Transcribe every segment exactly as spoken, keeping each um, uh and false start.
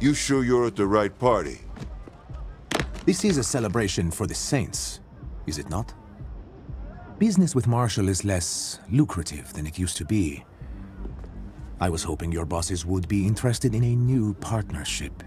You sure you're at the right party? This is a celebration for the saints, is it not? Business with Marshall is less lucrative than it used to be. I was hoping your bosses would be interested in a new partnership.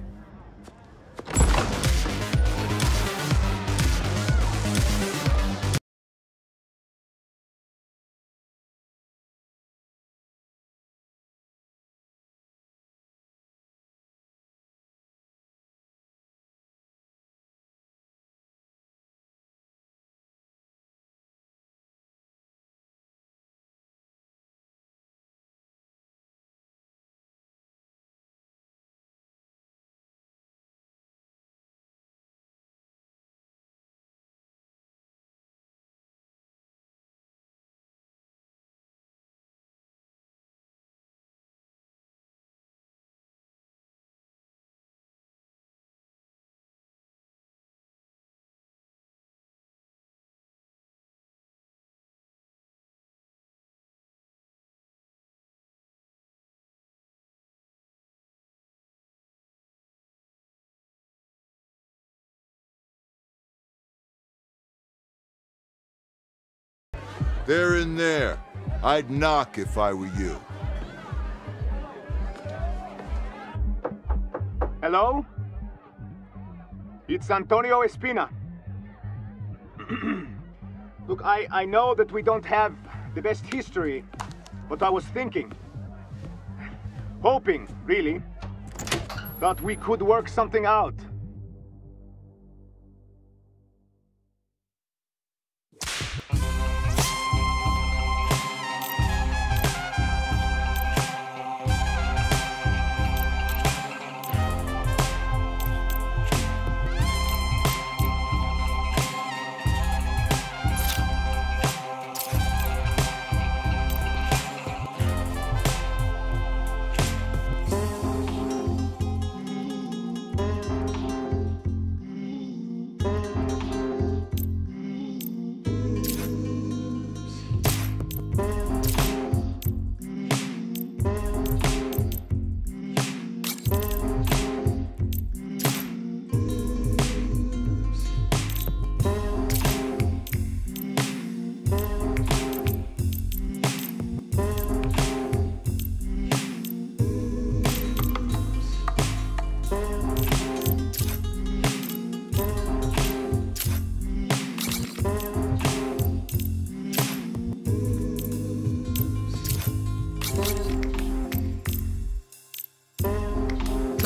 They're in there. I'd knock if I were you. Hello? It's Antonio Espina. Look, I, I know that we don't have the best history, but I was thinking, hoping, really, that we could work something out.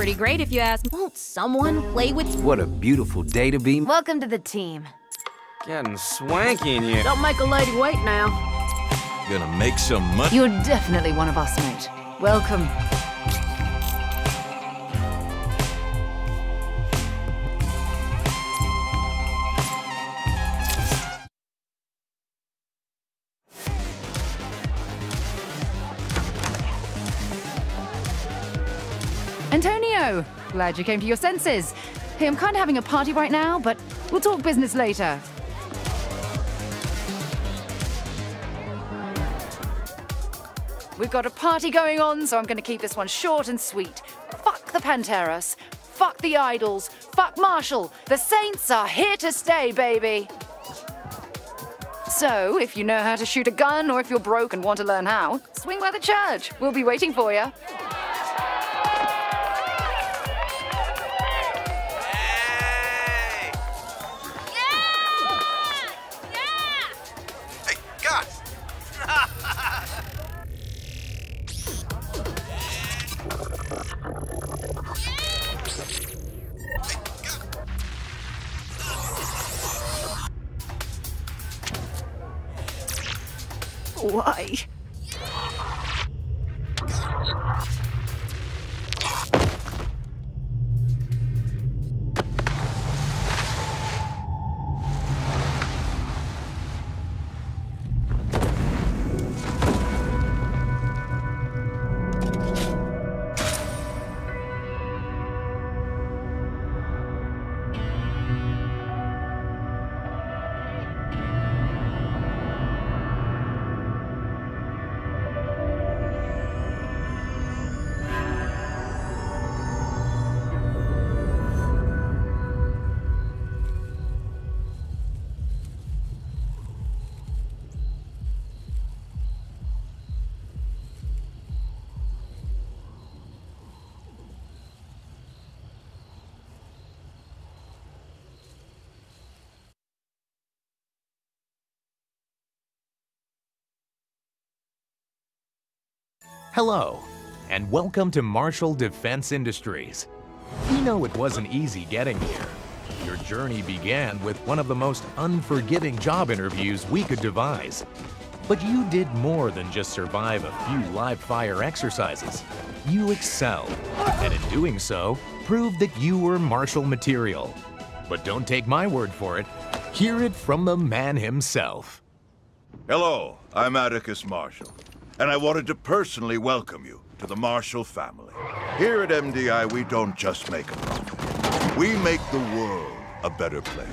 pretty great if you ask. Won't someone play with you? What a beautiful day to be. Welcome to the team. Getting swanky in here. Don't make a lady wait now. Gonna make some money. You're definitely one of us, mate. Welcome. Antonio, glad you came to your senses. Hey, I'm kind of having a party right now, but we'll talk business later. We've got a party going on, so I'm going to keep this one short and sweet. Fuck the Panteros. Fuck the Idols. Fuck Marshall. The Saints are here to stay, baby. So, if you know how to shoot a gun, or if you're broke and want to learn how, swing by the church. We'll be waiting for you. Hey! Yeah! Yeah! Hey, guys! Why? Hello, and welcome to Marshall Defense Industries. You know it wasn't easy getting here. Your journey began with one of the most unforgiving job interviews we could devise. But you did more than just survive a few live fire exercises. You excelled, and in doing so, proved that you were Marshall material. But don't take my word for it. Hear it from the man himself. Hello, I'm Atticus Marshall. And I wanted to personally welcome you to the Marshall family. Here at M D I, we don't just make a profit. We make the world a better place.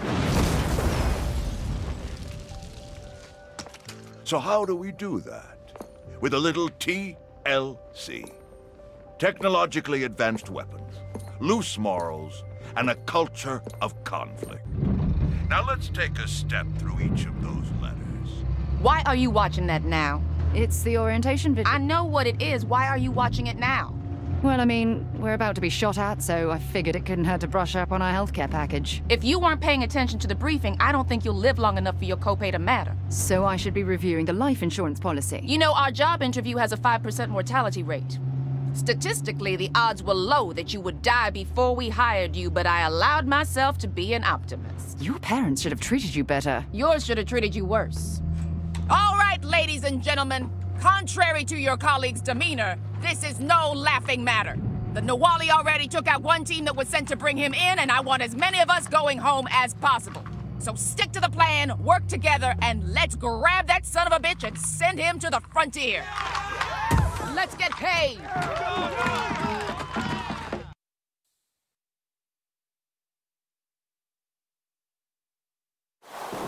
So how do we do that? With a little T L C. Technologically advanced weapons, loose morals, and a culture of conflict. Now let's take a step through each of those letters. Why are you watching that now? It's the orientation video. I know what it is. Why are you watching it now? Well, I mean, we're about to be shot at, so I figured it couldn't hurt to brush up on our healthcare package. If you weren't paying attention to the briefing, I don't think you'll live long enough for your copay to matter. So I should be reviewing the life insurance policy. You know, our job interview has a five percent mortality rate. Statistically, the odds were low that you would die before we hired you, but I allowed myself to be an optimist. Your parents should have treated you better. Yours should have treated you worse. All right, ladies and gentlemen, contrary to your colleagues' demeanor, this is no laughing matter. The Nahualli already took out one team that was sent to bring him in, and I want as many of us going home as possible. So stick to the plan, work together, and let's grab that son of a bitch and send him to the frontier. Let's get paid.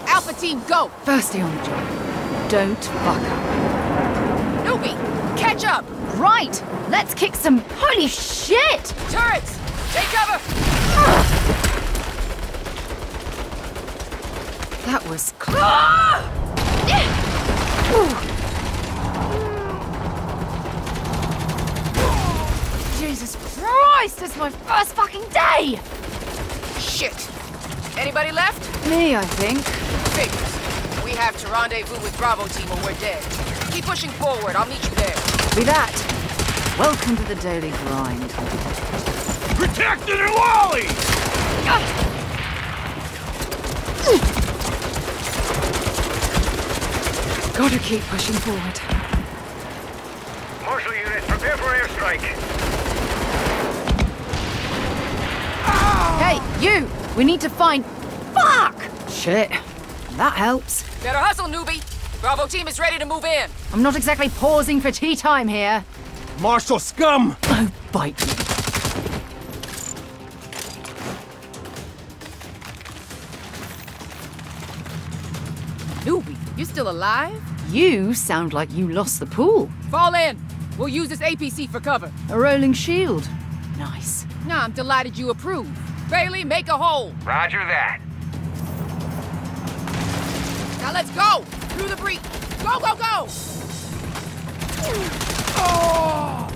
Alpha team, go. First on the job. Don't fuck up. Newbie, catch up! Right! Let's kick some... Holy shit! Turrets! Take cover! That was close. Ah! Jesus Christ! It's my first fucking day! Shit! Anybody left? Me, I think. Figures. We have to rendezvous with Bravo team or we're dead. Keep pushing forward, I'll meet you there. Be that. Welcome to the daily grind. Protect the Nahualli! Gotta keep pushing forward. Marshal units, prepare for airstrike. Hey, you! We need to find... Fuck! Shit. That helps. Better hustle, newbie. Bravo team is ready to move in. I'm not exactly pausing for tea time here. Marshal scum! Oh, bite me. Newbie, you still alive? You sound like you lost the pool. Fall in. We'll use this A P C for cover. A rolling shield. Nice. Nah, I'm delighted you approve. Bailey, make a hole. Roger that. Now let's go! Through the breach! Go, go, go! Oh!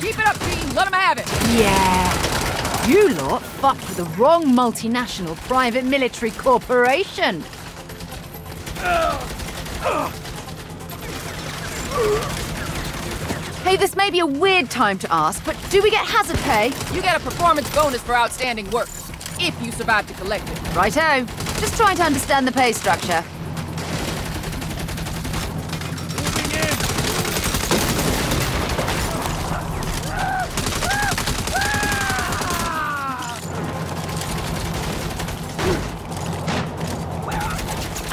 Keep it up, team! Let them have it! Yeah! You lot fucked with the wrong multinational private military corporation! Hey, this may be a weird time to ask, but do we get hazard pay? You get a performance bonus for outstanding work, if you survive to collect it. Righto. Just trying to understand the pay structure.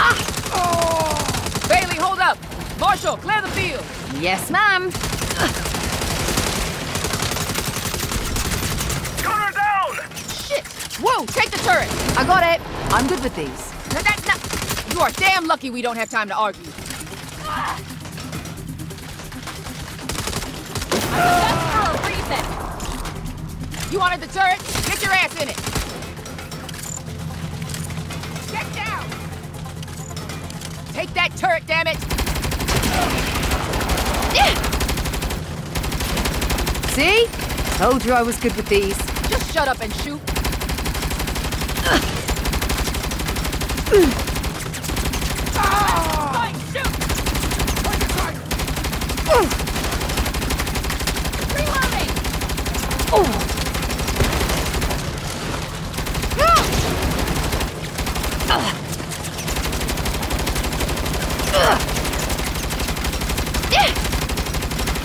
Ah! Oh! Bailey, hold up! Marshall, clear the field! Yes, ma'am. Whoa, take the turret! I got it. I'm good with these. No, that's not... You are damn lucky we don't have time to argue. Ah! I'm just for a reason. You wanted the turret? Get your ass in it. Get down! Take that turret, damn it! Yeah. See? Told you I was good with these. Just shut up and shoot.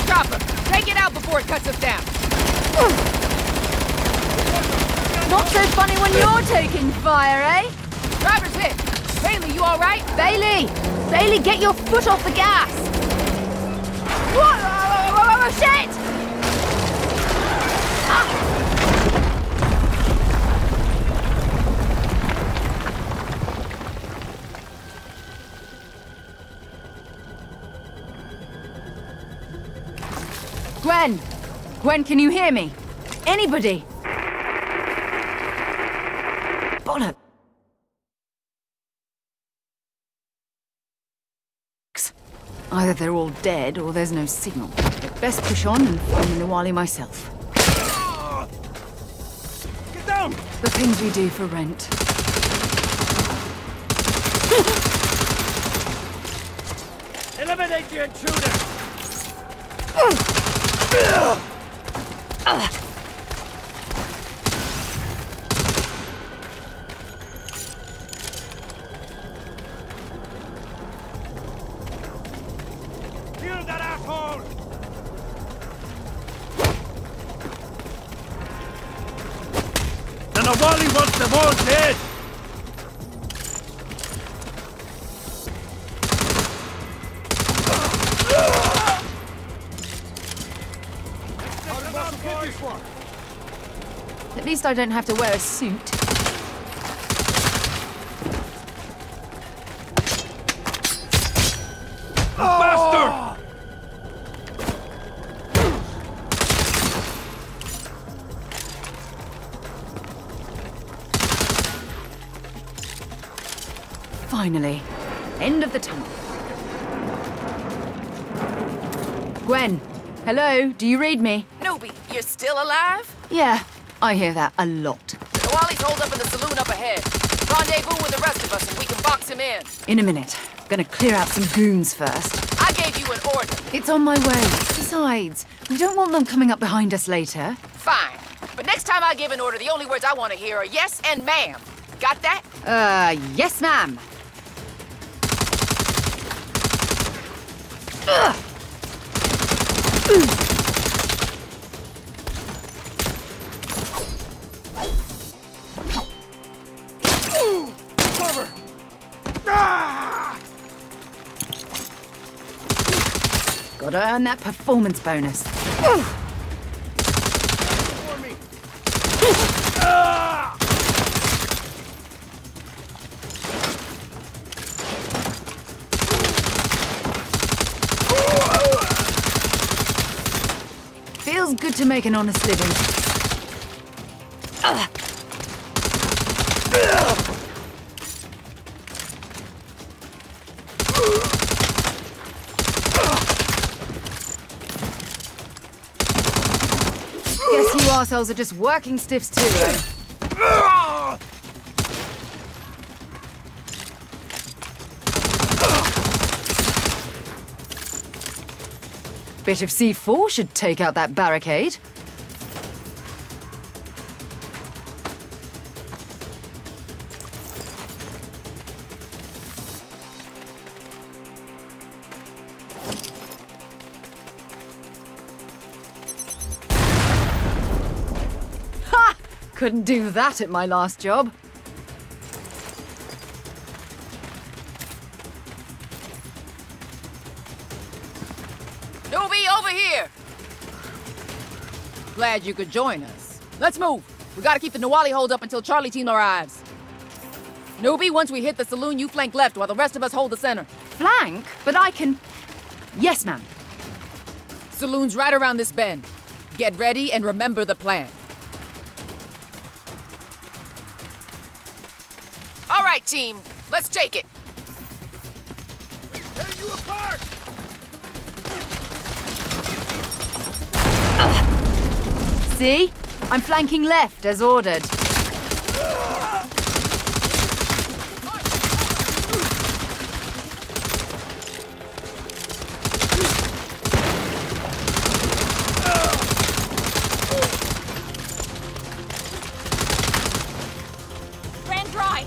Chopper, take it out before it cuts us down. Not so funny when you're taking fire, eh? Driver's hit! Bailey, you all right? Bailey! Bailey, get your foot off the gas! Whoa! Whoa, whoa, whoa, shit! Ah! Gwen! Gwen, can you hear me? Anybody? Bollocks. Either they're all dead or there's no signal. I'd best push on and find the Nahualli myself. Get down! The things we do for rent. Eliminate the intruder! Nahualli wants them all dead! At least I don't have to wear a suit. Finally. End of the tunnel. Gwen. Hello, do you read me? Newbie, you're still alive? Yeah, I hear that a lot. Nahualli's holed up in the saloon up ahead. Rendezvous with the rest of us and we can box him in. In a minute. Gonna clear out some goons first. I gave you an order. It's on my way. Besides, we don't want them coming up behind us later. Fine. But next time I give an order, the only words I want to hear are yes and ma'am. Got that? Uh, yes, ma'am. Ugh! Ugh. Gotta earn that performance bonus. For me. Ah! Feels good to make an honest living. Ah! Ourselves are just working stiffs too, though. Bit of C four should take out that barricade. Couldn't do that at my last job. Newbie, over here! Glad you could join us. Let's move. We gotta keep the Nahualli hold up until Charlie team arrives. Newbie, once we hit the saloon, you flank left while the rest of us hold the center. Flank? But I can... Yes, ma'am. Saloon's right around this bend. Get ready and remember the plan. Team, let's take it. Tear you apart. Uh, see? I'm flanking left as ordered. Uh, ran dry.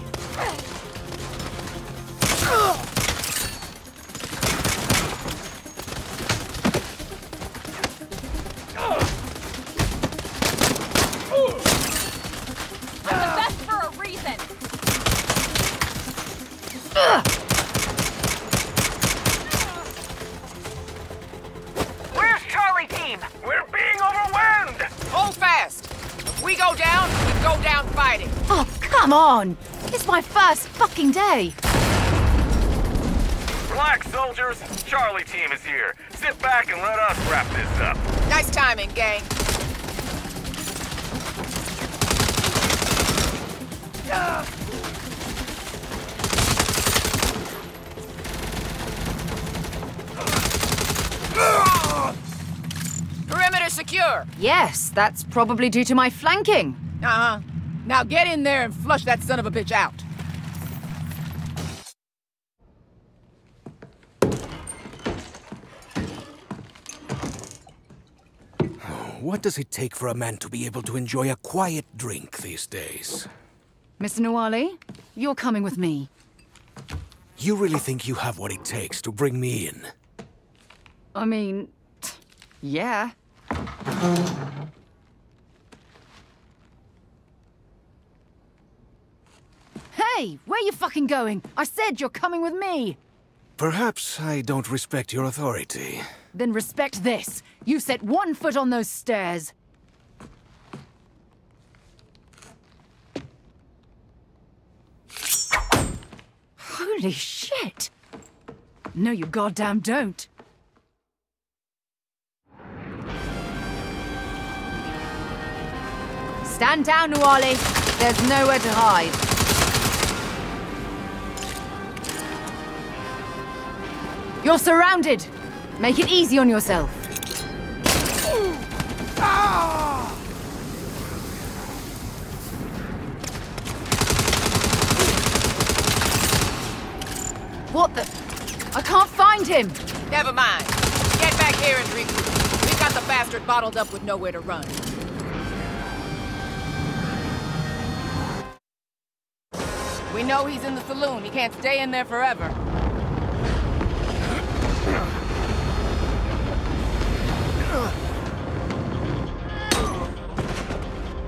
On. It's my first fucking day. Relax, soldiers. Charlie team is here. Sit back and let us wrap this up. Nice timing, gang. Uh. Uh. Perimeter secure. Yes, that's probably due to my flanking. Uh-huh. Now get in there and flush that son of a bitch out. What does it take for a man to be able to enjoy a quiet drink these days? Mister Nahualli, you're coming with me. You really think you have what it takes to bring me in? I mean, yeah. Hey, where you fucking going? I said you're coming with me! Perhaps I don't respect your authority. Then respect this. You set one foot on those stairs. Holy shit! No, you goddamn don't. Stand down, Nahualli. There's nowhere to hide. You're surrounded! Make it easy on yourself. Ah! What the? I can't find him! Never mind. Get back here and regroup. We've got the bastard bottled up with nowhere to run. We know he's in the saloon. He can't stay in there forever.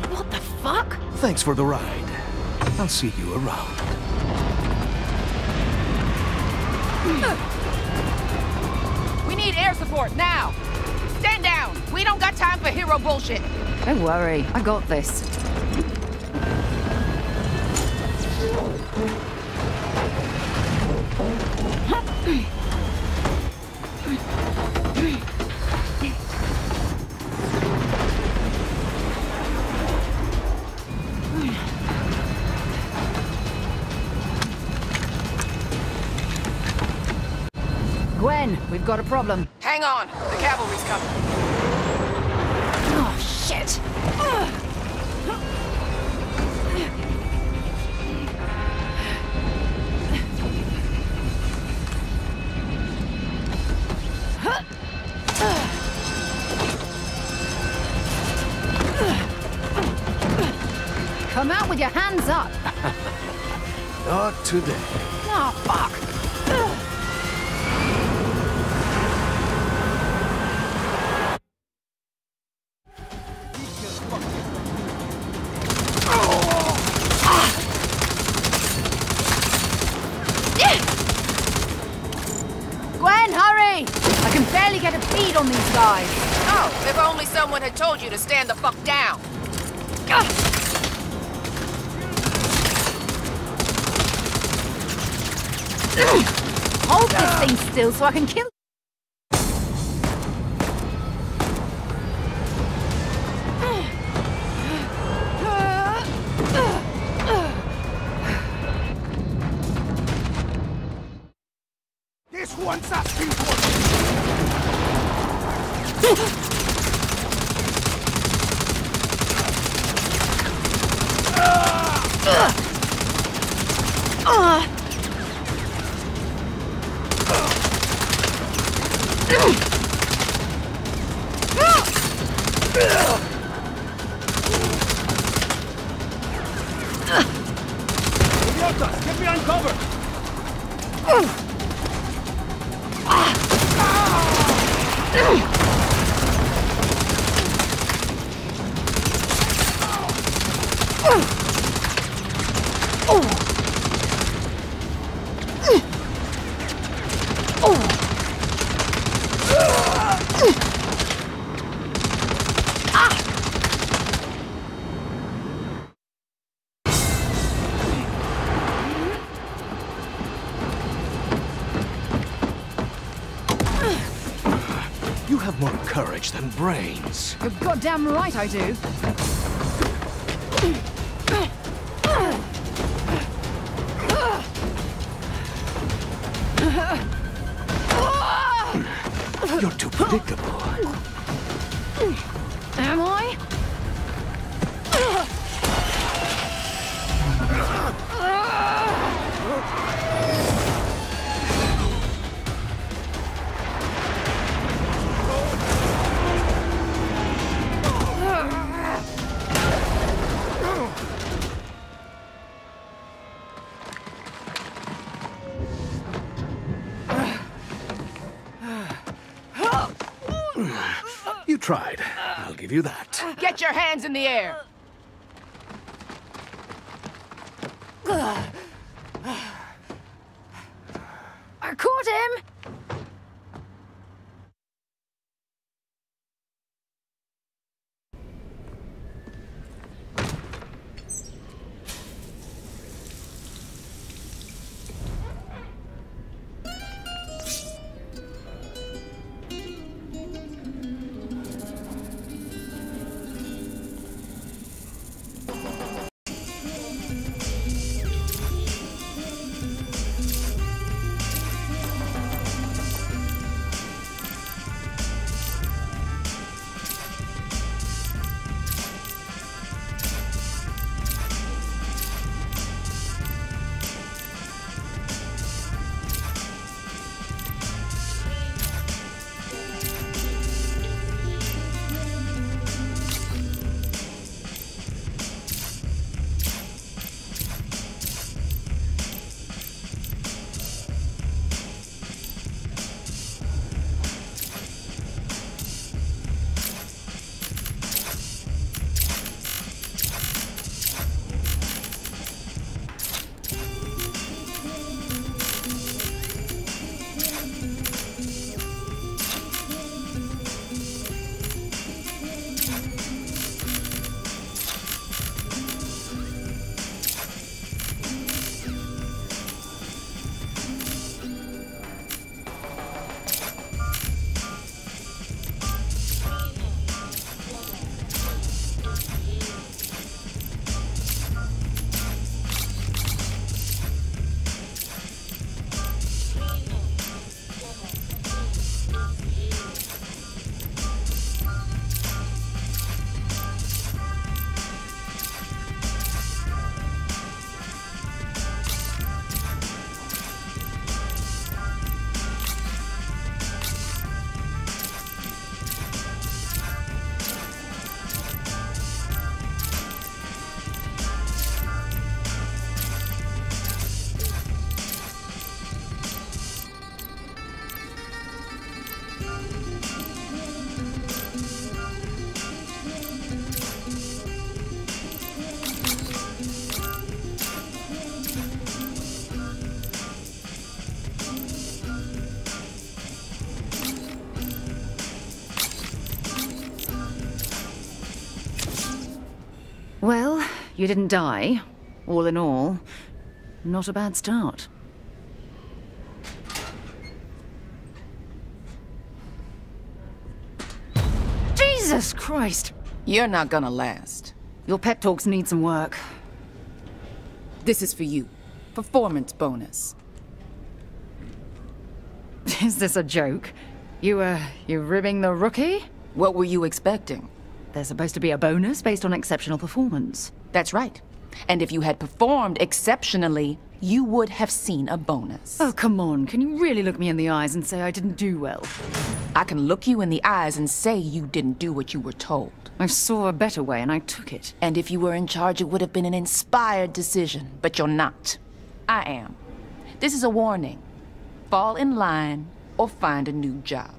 What the fuck? Thanks for the ride. I'll see you around. We need air support now! Stand down! We don't got time for hero bullshit! Don't worry, I got this. We've got a problem. Hang on! The cavalry's coming. Oh, shit! Come out with your hands up! Not today. Oh, fuck! You to stand the fuck down. Hold this thing still so I can kill. This one's up, people. Than brains. You're goddamn right I do. You're too predictable. Am I? Tried. I'll give you that. Get your hands in the air! I caught him! You didn't die. All in all, not a bad start. Jesus Christ! You're not gonna last. Your pep talks need some work. This is for you. Performance bonus. Is this a joke? You, uh, you ribbing the rookie? What were you expecting? There's supposed to be a bonus based on exceptional performance. That's right. And if you had performed exceptionally, you would have seen a bonus. Oh, come on. Can you really look me in the eyes and say I didn't do well? I can look you in the eyes and say you didn't do what you were told. I saw a better way and I took it. And if you were in charge, it would have been an inspired decision. But you're not. I am. This is a warning. Fall in line or find a new job.